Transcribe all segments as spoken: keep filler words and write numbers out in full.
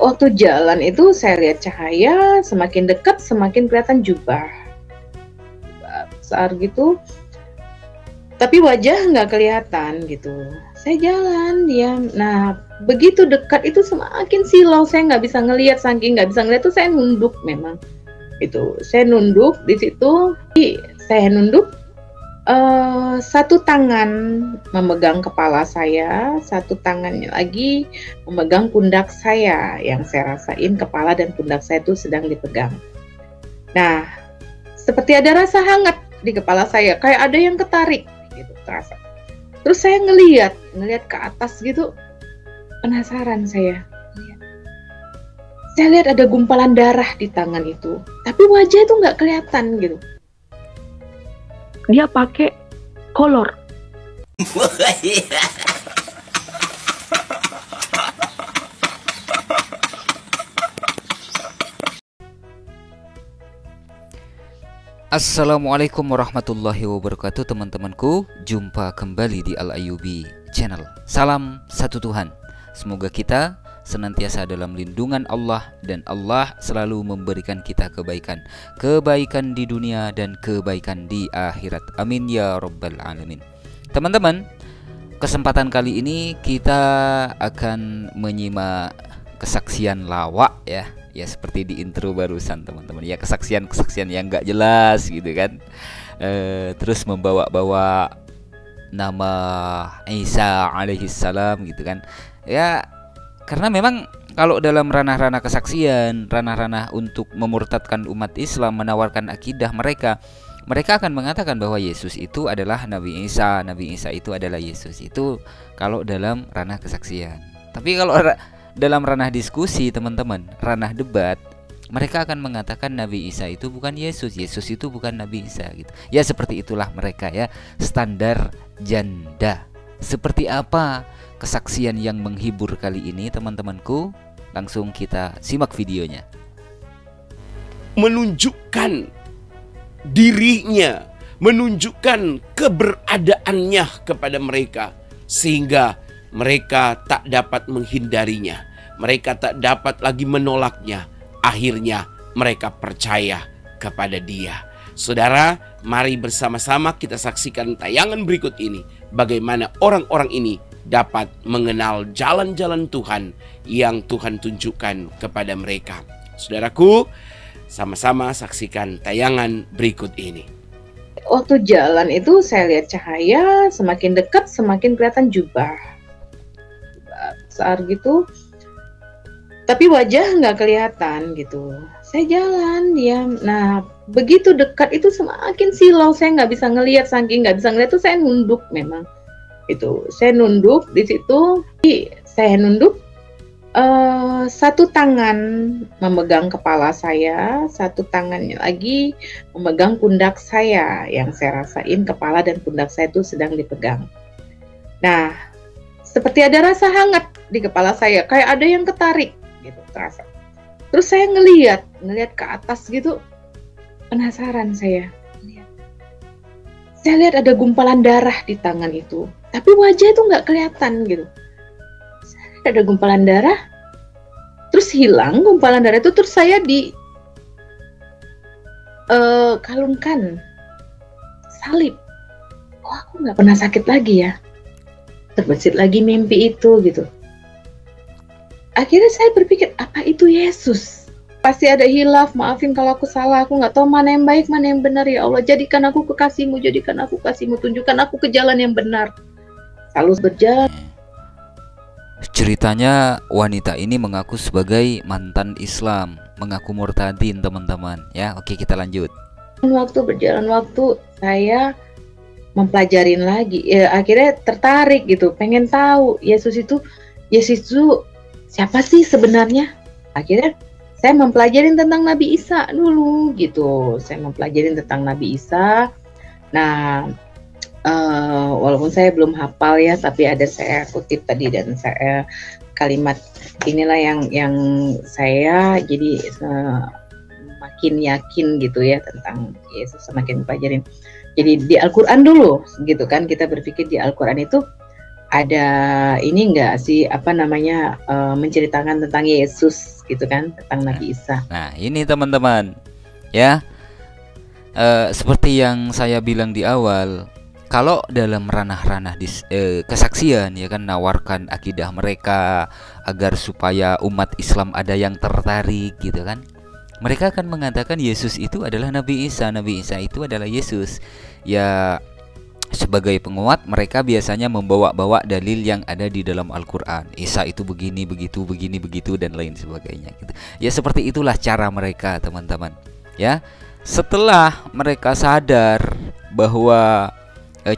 Waktu jalan itu saya lihat cahaya, semakin dekat semakin kelihatan jubah, jubah besar gitu, tapi wajah nggak kelihatan gitu. Saya jalan diam, nah begitu dekat itu semakin silau, saya nggak bisa ngelihat, saking nggak bisa ngelihat tuh saya nunduk memang, itu saya nunduk di situ, saya nunduk. Uh, satu tangan memegang kepala saya, satu tangannya lagi memegang pundak saya, yang saya rasain kepala dan pundak saya itu sedang dipegang. Nah, seperti ada rasa hangat di kepala saya, kayak ada yang ketarik gitu terasa. Terus saya ngeliat, ngeliat ke atas gitu, penasaran saya. Saya lihat ada gumpalan darah di tangan itu, tapi wajah itu nggak kelihatan gitu. Dia pakai kolor. Assalamualaikum warahmatullahi wabarakatuh teman-temanku. Jumpa kembali di Al Ayyubi Channel. Salam satu Tuhan. Semoga kita senantiasa dalam lindungan Allah dan Allah selalu memberikan kita kebaikan, kebaikan di dunia dan kebaikan di akhirat. Amin ya rabbal alamin. Teman-teman, kesempatan kali ini kita akan menyimak kesaksian lawak ya. Ya seperti di intro barusan teman-teman. Ya kesaksian-kesaksian yang gak jelas gitu kan. E, terus membawa-bawa nama Isa alaihissalam gitu kan. Ya karena memang kalau dalam ranah-ranah kesaksian, ranah-ranah untuk memurtadkan umat Islam, menawarkan akidah mereka, mereka akan mengatakan bahwa Yesus itu adalah Nabi Isa, Nabi Isa itu adalah Yesus. Itu kalau dalam ranah kesaksian. Tapi kalau ra dalam ranah diskusi teman-teman, ranah debat, mereka akan mengatakan Nabi Isa itu bukan Yesus, Yesus itu bukan Nabi Isa gitu. Ya seperti itulah mereka ya, standar janda. Seperti apa kesaksian yang menghibur kali ini teman-temanku? Langsung kita simak videonya. Menunjukkan dirinya, menunjukkan keberadaannya kepada mereka, sehingga mereka tak dapat menghindarinya, mereka tak dapat lagi menolaknya. Akhirnya mereka percaya kepada dia. Saudara, mari bersama-sama kita saksikan tayangan berikut ini, bagaimana orang-orang ini dapat mengenal jalan-jalan Tuhan yang Tuhan tunjukkan kepada mereka. Saudaraku, sama-sama saksikan tayangan berikut ini. Waktu jalan itu saya lihat cahaya, semakin dekat semakin kelihatan jubah, jubah besar gitu, tapi wajah nggak kelihatan gitu. Saya jalan diam, nah begitu dekat itu semakin silau, saya nggak bisa ngelihat, saking nggak bisa ngelihat tuh saya nunduk memang. Itu saya nunduk di situ, saya nunduk, uh, satu tangan memegang kepala saya, satu tangannya lagi memegang pundak saya, yang saya rasain kepala dan pundak saya itu sedang dipegang. Nah, seperti ada rasa hangat di kepala saya, kayak ada yang ketarik gitu terasa. Terus saya ngeliat, ngeliat ke atas gitu, penasaran saya. Saya lihat ada gumpalan darah di tangan itu, tapi wajah itu nggak kelihatan gitu. Ada gumpalan darah, terus hilang gumpalan darah itu, terus saya di uh, kalungkan salib. Kok aku nggak pernah sakit lagi ya? Terbesit lagi mimpi itu gitu. Akhirnya saya berpikir, apa itu Yesus? Pasti ada hilaf, maafin kalau aku salah, aku nggak tahu mana yang baik, mana yang benar ya Allah. Jadikan aku kekasihmu, jadikan aku kasihmu, tunjukkan aku ke jalan yang benar. Lalu berjalan. Ceritanya wanita ini mengaku sebagai mantan Islam, mengaku murtadin teman-teman. Ya, oke kita lanjut. Waktu berjalan waktu saya mempelajarin lagi, ya, akhirnya tertarik gitu, pengen tahu Yesus itu, Yesus itu siapa sih sebenarnya? Akhirnya saya mempelajari tentang Nabi Isa dulu gitu. Saya mempelajari tentang Nabi Isa. Nah, uh, walaupun saya belum hafal ya, tapi ada saya kutip tadi dan saya kalimat inilah yang yang saya jadi uh, makin yakin gitu ya tentang Yesus, semakin mempelajari. Jadi di Al-Qur'an dulu gitu kan, kita berpikir di Al-Qur'an itu ada ini enggak sih apa namanya uh, menceritakan tentang Yesus gitu kan, tentang nah, Nabi Isa. Nah ini teman-teman ya, uh, seperti yang saya bilang di awal, kalau dalam ranah-ranah eh, kesaksian ya kan, nawarkan akidah mereka agar supaya umat Islam ada yang tertarik gitu kan. Mereka akan mengatakan Yesus itu adalah Nabi Isa, Nabi Isa itu adalah Yesus. Ya sebagai penguat mereka biasanya membawa-bawa dalil yang ada di dalam Al-Qur'an. Isa itu begini, begitu, begini, begitu dan lain sebagainya gitu. Ya seperti itulah cara mereka teman-teman. Ya setelah mereka sadar bahwa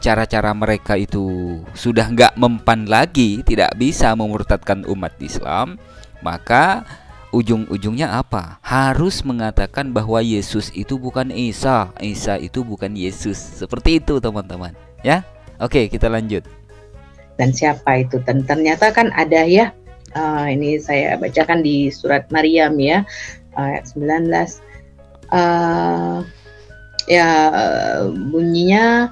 cara-cara mereka itu sudah nggak mempan lagi, tidak bisa memurtadkan umat Islam, maka ujung-ujungnya apa? Harus mengatakan bahwa Yesus itu bukan Isa, Isa itu bukan Yesus. Seperti itu teman-teman ya. Oke kita lanjut. Dan siapa itu? Dan ternyata kan ada ya, uh, ini saya bacakan di surat Maryam ya, ayat sembilan belas, uh, ya bunyinya,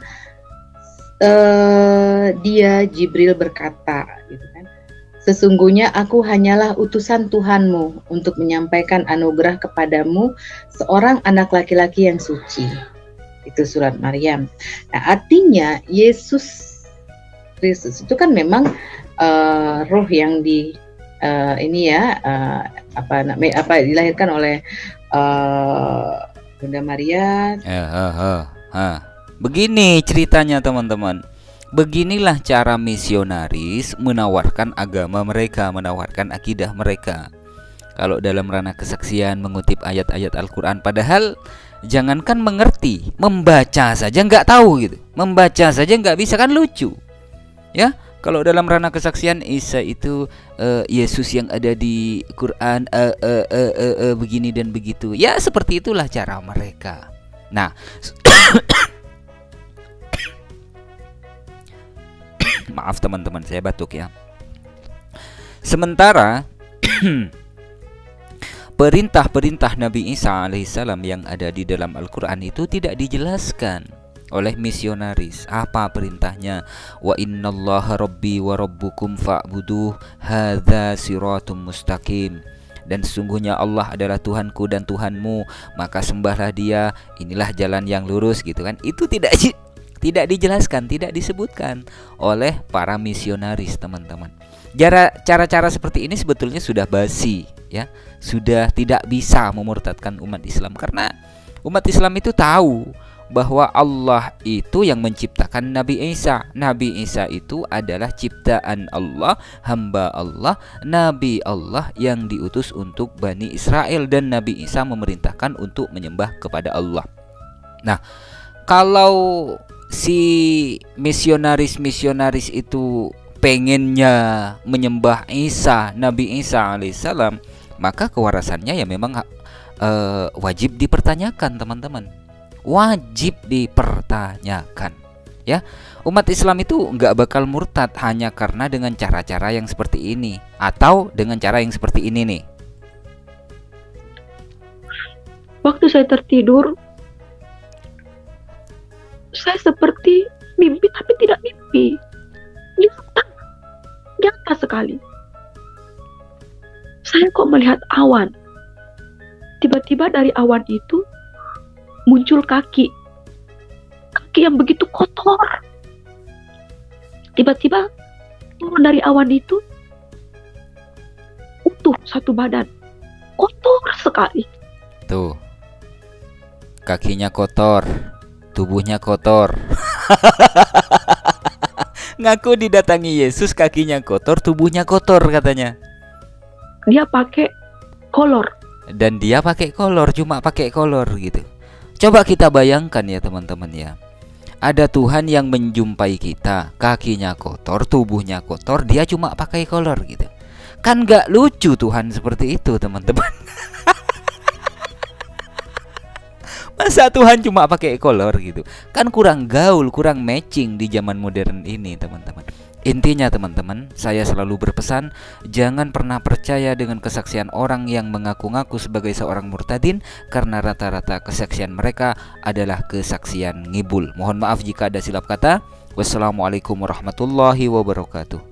Uh, dia Jibril berkata gitu kan, sesungguhnya aku hanyalah utusan Tuhanmu untuk menyampaikan anugerah kepadamu seorang anak laki-laki yang suci. Itu surat Maryam. Nah artinya Yesus Kristus itu kan memang uh, roh yang di uh, ini ya uh, apa namanya apa dilahirkan oleh uh, Bunda Maria. Yeah, uh, uh, uh. Begini ceritanya teman-teman. Beginilah cara misionaris menawarkan agama mereka, menawarkan akidah mereka. Kalau dalam ranah kesaksian mengutip ayat-ayat Al-Quran, padahal jangankan mengerti, membaca saja nggak tahu gitu. Membaca saja nggak bisa kan lucu. Ya, kalau dalam ranah kesaksian Isa itu uh, Yesus yang ada di Quran, uh, uh, uh, uh, uh, begini dan begitu. Ya seperti itulah cara mereka. Nah maaf teman-teman saya batuk ya. Sementara perintah-perintah Nabi Isa alaihissalam yang ada di dalam Al-Quran itu tidak dijelaskan oleh misionaris. Apa perintahnya? Wa innallaha rabbi wa rabbukum fa'buduh hadza siratum mustaqim. Dan sesungguhnya Allah adalah Tuhanku dan Tuhanmu, maka sembahlah dia, inilah jalan yang lurus gitu kan. Itu tidak Tidak dijelaskan, tidak disebutkan oleh para misionaris teman-teman. Cara-cara seperti ini sebetulnya sudah basi ya, sudah tidak bisa memurtadkan umat Islam. Karena umat Islam itu tahu bahwa Allah itu yang menciptakan Nabi Isa. Nabi Isa itu adalah ciptaan Allah, hamba Allah, Nabi Allah yang diutus untuk Bani Israel. Dan Nabi Isa memerintahkan untuk menyembah kepada Allah. Nah kalau si misionaris-misionaris itu pengennya menyembah Isa, Nabi Isa alaihissalam, maka kewarasannya ya memang uh, wajib dipertanyakan teman-teman. Wajib dipertanyakan ya. Umat Islam itu nggak bakal murtad hanya karena dengan cara-cara yang seperti ini, atau dengan cara yang seperti ini nih. Waktu saya tertidur, saya seperti mimpi tapi tidak mimpi, nyata, nyata sekali. Saya kok melihat awan. Tiba-tiba dari awan itu muncul kaki, kaki yang begitu kotor. Tiba-tiba turun dari awan itu utuh satu badan, kotor sekali. Tuh, kakinya kotor, tubuhnya kotor. Ngaku didatangi Yesus, kakinya kotor, tubuhnya kotor katanya. Dia pakai kolor. Dan dia pakai kolor, cuma pakai kolor gitu. Coba kita bayangkan ya teman-teman ya. Ada Tuhan yang menjumpai kita, kakinya kotor, tubuhnya kotor, dia cuma pakai kolor gitu. Kan gak lucu Tuhan seperti itu teman-teman. Masa Tuhan cuma pakai kolor gitu. Kan kurang gaul, kurang matching di zaman modern ini teman-teman. Intinya teman-teman, saya selalu berpesan, jangan pernah percaya dengan kesaksian orang yang mengaku-ngaku sebagai seorang murtadin, karena rata-rata kesaksian mereka adalah kesaksian ngibul. Mohon maaf jika ada silap kata. Wassalamualaikum warahmatullahi wabarakatuh.